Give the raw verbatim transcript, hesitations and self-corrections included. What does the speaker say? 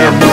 That